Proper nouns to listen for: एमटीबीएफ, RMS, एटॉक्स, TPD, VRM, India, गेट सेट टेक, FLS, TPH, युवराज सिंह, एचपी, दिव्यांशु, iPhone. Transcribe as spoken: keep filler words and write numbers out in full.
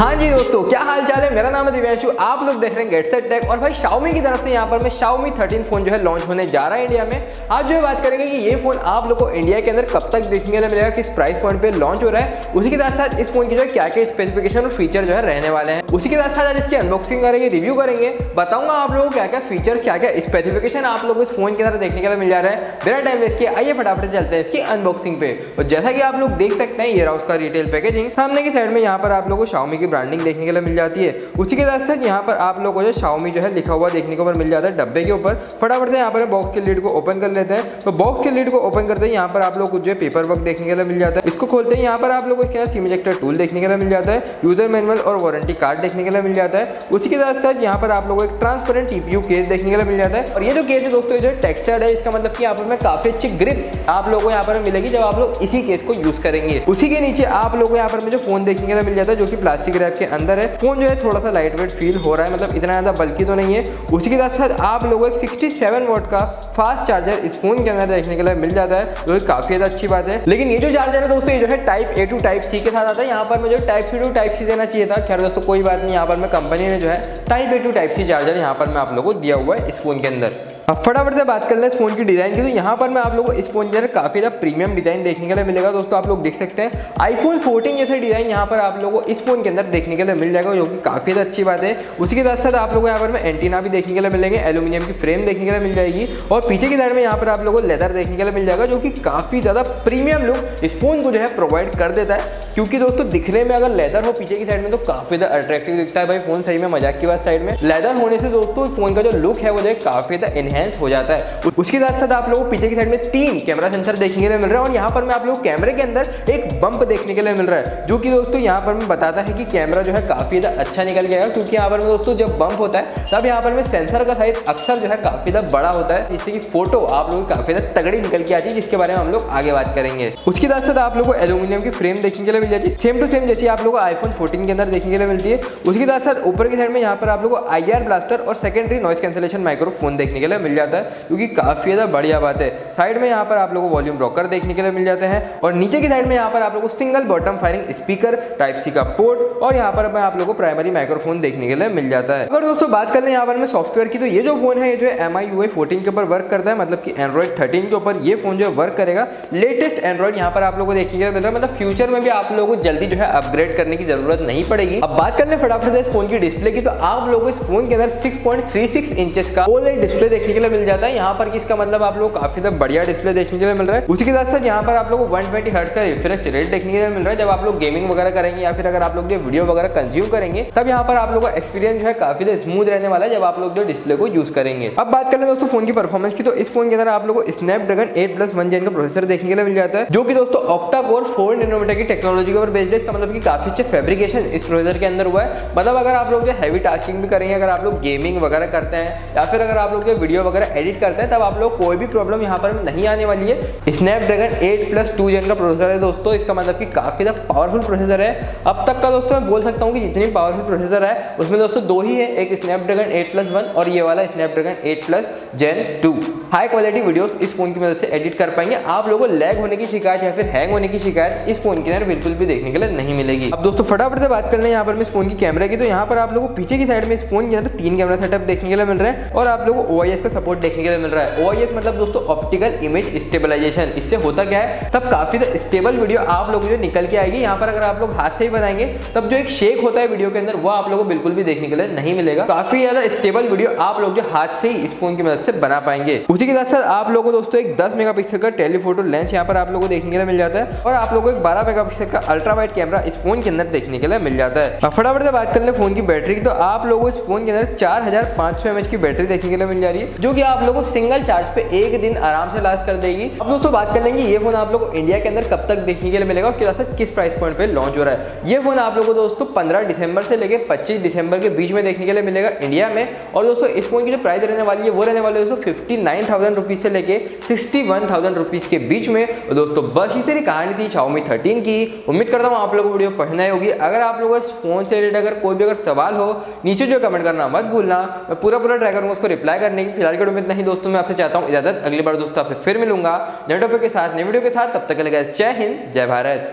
हाँ जी दोस्तों, क्या हाल चाल है। मेरा नाम है दिव्यांशु, आप लोग देख रहे हैं गेट सेट टेक। और भाई Xiaomi की तरफ से यहाँ पर मैं Xiaomi थर्टीन फ़ोन जो है लॉन्च होने जा रहा है इंडिया में। आज जो है बात करेंगे कि ये फ़ोन आप लोग को इंडिया के अंदर कब तक देखने मिलेगा, किस प्राइस पॉइंट पे लॉन्च हो रहा है, उसी के साथ साथ इस फोन की जो है क्या क्या स्पेसिफिकेशन और फीचर जो है रहने वाले हैं। उसी के साथ साथ आज इसकी अनबॉक्सिंग करेंगे, रिव्यू करेंगे, बताऊंगा आप लोगों को क्या क्या फीचर्स, क्या क्या स्पेसिफिकेशन आप लोग को इस फोन के अंदर देखने के लिए मिल जा रहा है। बिना टाइम वेस्ट किए आइए फटाफट चलते हैं इसकी अनबॉक्सिंग पे। और जैसा कि आप लोग देख सकते हैं ये रहा उसका रिटेल पैकेजिंग। सामने की साइड में यहाँ पर आप लोग को Xiaomi की ब्रांडिंग देखने के लिए मिल जाती है। उसी के साथ साथ यहाँ पर आप लोगों को जो Xiaomi जो है लिखा हुआ देखने को मिल जाता है डब्बे के ऊपर। फटाफट से यहाँ पर बॉक्स के लीड को ओपन कर लेते हैं। तो बॉक्स के लीड को ओपन करते हैं यहाँ पर आप लोग कुछ जो पेपर वर्क देखने के लिए मिल जाता है। इसको खोलते हैं यहाँ पर आप लोगों को सिम इजेक्टर टूल देखने के लिए मिल जाता है, यूजर मैनुअल और वारंटी कार्ड देखने के लिए मिल जाता है। उसी के साथ साथ यहाँ पर आप लोगों को एक ट्रांसपेरेंट टीपीयू केस देखने के लिए मिल जाता है। और ये जो केस है दोस्तों जो टेक्सचर्ड है, इसका मतलब कि यहाँ पर काफी अच्छी ग्रिप आप लोगों को यहाँ पर मिलेगी जब आप लोग इसी केस को यूज करेंगे। उसी के नीचे आप लोगों को यहाँ पर मुझे फोन देखने के लिए मिल जाता है जो कि प्लास्टिक रैप के अंदर है। फोन जो है थोड़ा सा लाइट वेट फील हो रहा है, मतलब इतना ज्यादा बल्कि तो नहीं है। उसी के साथ साथ आप लोगों को एक सड़सठ वॉट का फास्ट चार्जर इस फोन के अंदर देखने के लिए मिल जाता है जो कि काफी ज्यादा अच्छी बात है। लेकिन ये जो चार्जर है दोस्तों ये जो है type A to type C के साथ आता है। यहाँ पर मुझे type C to type C देना चाहिए था, खैर दोस्तों कोई बात नहीं। यहाँ पर मैं कंपनी ने जो है type A to type C charger यहाँ पर मैं आप लोगों को दिया हुआ है इस फोन के अंदर। फटाफट से बात कर लें इस फोन की डिजाइन की। तो यहाँ पर मैं आप लोगों को इस फोन के अंदर काफी ज्यादा प्रीमियम डिजाइन देखने के लिए मिलेगा दोस्तों। आप लोग देख सकते हैं iPhone फोर्टीन जैसा डिजाइन यहाँ पर आप लोगों को इस फोन के अंदर देखने के लिए मिल जाएगा जो कि काफी ज्यादा अच्छी बात है। उसी के साथ साथ आप लोगों को यहाँ पर मैं एंटीना भी देखने के लिए मिलेंगे, एल्यूमिनियम की फ्रेम देखने के लिए मिल जाएगी। और पीछे की साइड में यहाँ पर आप लोगों को लेदर देखने के लिए मिल जाएगा जो कि काफी ज्यादा प्रीमियम लुक इस फोन को जो है प्रोवाइड कर देता है। क्योंकि दोस्तों दिखने में अगर लेदर हो पीछे की साइड में तो काफी ज्यादा अट्रैक्टिव दिखता है भाई फोन, सही में मजाक की बात। साइड में लेदर होने से दोस्तों फोन का जो लुक है वो जो काफी ज्यादा एनहेंस हो जाता है। उसके साथ साथ आप लोगों को पीछे की साइड में तीन कैमरा सेंसर देखने के लिए मिल रहा है। और यहाँ पर मैं आप लोगों को कैमरे के अंदर एक बम्प देखने के लिए मिल रहा है जो कि दोस्तों यहाँ पर मैं बताता है कि कैमरा जो है काफी ज्यादा अच्छा निकल गया। क्योंकि यहाँ पर दोस्तों जब बम्प होता है तब यहाँ पर सेंसर का साइज अक्सर जो है काफी ज्यादा बड़ा होता है, जिससे कि फोटो आप लोगों को काफी ज्यादा तगड़ी निकल के आती है, जिसके बारे में हम लोग आगे बात करेंगे। उसके साथ साथ आप लोगों को एल्यूमिनियम की फ्रेम देखने के लिए मिल जाती है, सेम टू सेम जैसे आप लोगों को आईफोन फोर्टीन के अंदर देखने के लिए मिलती है। उसके साथ साथ ऊपर की साइड में यहाँ पर आप लोगों को आई आर ब्लास्टर और सेकेंडरी नॉइज कैंसिलेशन माइक्रोफोन देखने के लिए मिल जाता है जो कि काफी ज्यादा बढ़िया बात है। साइड में यहाँ पर आप लोगों को वॉल्यूम ब्रोकर देखने के लिए मिल जाता है। और नीचे की साइड में यहाँ पर आप लोगों को single bottom firing speaker, type C का पोर्ट और यहाँ पर मैं आप लोगों को प्राइमरी माइक्रोफोन देखने के लिए मिल जाता है। अगर दोस्तों बात कर लें यहाँ पर मैं सॉफ्टवेयर की, तो ये जो फोन है ये जो है M I U I fourteen के ऊपर वर्क करता है, मतलब कि एंड्रॉइड थर्टीन के ऊपर ये फोन जो है वर्क करेगा। लेटेस्ट एंड्रॉइड यहाँ पर आप लोगों को देखने के लिए मिल रहा है, मतलब फ्यूचर में भी आप लोगों को जल्दी जो है अपग्रेड करने की जरूरत नहीं पड़ेगी। अब बात कर लें फटाफट इस फोन की डिस्प्ले की, तो आप लोगों को इस फोन के अंदर six point three six inches का ओलेड डिस्प्ले देखने के लिए मिल जाता है। यहाँ पर इसका मतलब आप लोग काफी ज्यादा बढ़िया डिस्प्ले देखने के लिए मिल रहा है। उसी के साथ साथ यहाँ पर आप लोगों को वन ट्वेंटी हर्ट्ज का रिफ्रेश रेट देखने के लिए मिल रहा है। जब आप लोग गेमिंग वगैरह करेंगे या फिर अगर आप लोग वीडियो वगैरह कंज्यूम करेंगे तब यहाँ पर आप लोगों का एक्सपीरियंस जो है काफी स्मूथ रहने वाला है जब आप लोग जो डिस्प्ले को यूज करेंगे। अब बात कर लें दोस्तों फोन की परफॉर्मेंस की, तो इस फोन के अंदर आप लोगों को Snapdragon eight plus one gen का प्रोसेसर देखने के लिए मिल जाता है जो कि दोस्तों ऑक्टा कोर फोर नैनोमीटर की टेक्नोलॉजी के ऊपर बेस्ड है। इसका मतलब कि काफी अच्छे फैब्रिकेशन इस प्रोसेसर के अंदर हुआ है। मतलब अगर आप लोग जो हैवी टास्किंग भी करेंगे, अगर आप लोग गेमिंग वगैरह करते हैं या फिर अगर आप लोग जो वीडियो वगैरह एडिट करते हैं तब आप लोग कोई भी प्रॉब्लम यहाँ पर नहीं आने वाली है। Snapdragon eight plus two gen का प्रोसेसर है दोस्तों, इसका मतलब कि काफी ज्यादा पावरफुल प्रोसेसर है। अब तक का दोस्तों मैं बोल सकता हूँ कि जितनी पावरफुल प्रोसेसर है उसमें दोस्तों दो ही है, एक स्नैपड्रैगन एट प्लस वन और ये वाला Snapdragon eight plus gen two. High quality videos इस फोन की मदद से एडिट कर पाएंगे। आप लोगों को लैग होने की शिकायत या फिर हैंग होने की शिकायत इस फोन के अंदर बिल्कुल भी देखने के लिए नहीं मिलेगी। अब दोस्तों फटाफट से बात कर लें यहाँ पर मैं इस फोन की कैमरा की, तो यहाँ पर आप लोगों को पीछे की साइड में इस फोन के अंदर तीन कैमरा सेटअप देखने के लिए मिल रहा है और आप लोगों को ओ आई एस का सपोर्ट देखने के लिए मिल रहा है। ओ आई एस मतलब दोस्तों ऑप्टिकल इमेज स्टेबलाइजेशन। इससे होता क्या है, तब काफी स्टेबल वीडियो आप लोगों को निकल के आएगी। यहाँ पर अगर आप लोग हाथ से ही बनाएंगे तब जो एक शेक होता है वीडियो के अंदर वो आप लोगों को बिल्कुल भी देखने के लिए नहीं मिलेगा। काफी ज्यादा स्टेबल वीडियो आप लोग जो हाथ से ही इस फोन की मदद से बना पाएंगे। उसी के साथ साथ आप लोगों को दोस्तों एक दस मेगापिक्सल का टेलीफोटो लेंस यहाँ पर आप लोगों को देखने के लिए मिल जाता है और आप लोगों को एक बारह मेगापिक्सल का अल्ट्रा वाइड कैमरा इस फोन के अंदर देखने के लिए मिल जाता है। फटाफट से बात कर ले फोन की बैटरी की, तो आप लोगों को इस फोन के अंदर चार हजार पांच सौ एमएच की बैटरी देखने के लिए मिल जा रही है जो की आप लोगों को सिंगल चार्ज पे एक दिन आराम से लास्ट कर देगी। अब दोस्तों बात कर लेंगे ये फोन आप लोग को इंडिया के अंदर कब तक देखने के लिए मिलेगा, उसके साथ किस प्राइस पॉइंट पे लॉन्च हो रहा है। ये फोन आप लोगों को दोस्तों पंद्रह दिसंबर से लेकर पच्चीस दिसंबर के बीच में देखने के लिए मिलेगा इंडिया में। और दोस्तों इस फोन की जो प्राइस रहने वाली है वो रहने वाली है दोस्तों फिफ्टी नाइन थाउजेंड रुपीज से लेके सिक्सटी वन थाउजेंड रुपीज के बीच में। और दोस्तों बस इसी से कहानी थी Xiaomi थर्टीन की। उम्मीद करता हूँ आप लोगों को वीडियो पसंद आई होगी। अगर आप लोगों को इस फोन से रिलेटेड अगर कोई भी अगर सवाल हो नीचे जो कमेंट करना मत भूलना, मैं पूरा पूरा ट्राई करूँगा उसको रिप्लाई करने की। फिलहाल के उम्मीद नहीं दोस्तों, मैं आपसे चाहता हूँ इजाजत, अगली बार दोस्तों आपसे फिर मिलूंगा नए टॉपिक के साथ नए वीडियो के साथ। तब तक के लिए जय हिंद जय भारत।